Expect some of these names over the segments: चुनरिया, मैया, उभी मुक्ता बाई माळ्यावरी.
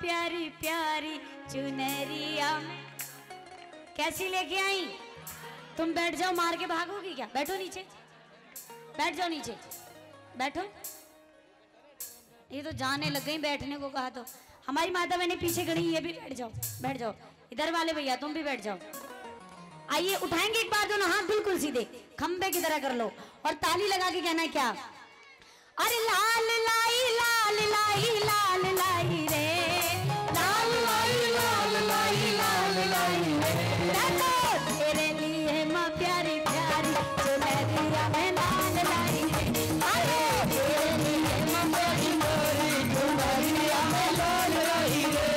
प्यारी प्यारी चुनरिया कैसी लेके आई। तुम बैठ जाओ, मार के भागोगी क्या? बैठो नीचे, बैठ जाओ नीचे, बैठो। ये तो जाने लग गई, बैठने को कहा तो। हमारी माता बहने पीछे खड़ी, ये भी बैठ जाओ, बैठ जाओ। इधर वाले भैया तुम भी बैठ जाओ। आइए, उठाएंगे एक बार दोनों हाथ बिल्कुल सीधे, खंबे की तरह कर लो और ताली लगा के कहना है क्या? अरे लाल लाई लाल लाई लाल लाई रे, लाल लाई लाल लाई लाल लाई रे, तेरे लिए माँ प्यारी प्यारी चुनरिया में लाल लाई रे, अरे तेरे लिए माँ प्यारी प्यारी चुनरिया में लाल लाई रे,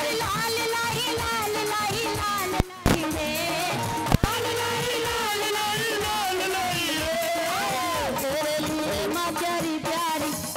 अरे लाल लाई लाल लाई लाल लाई रे, लाल लाई लाल लाई लाल लाई रे, तेरे लिए माँ प्यारी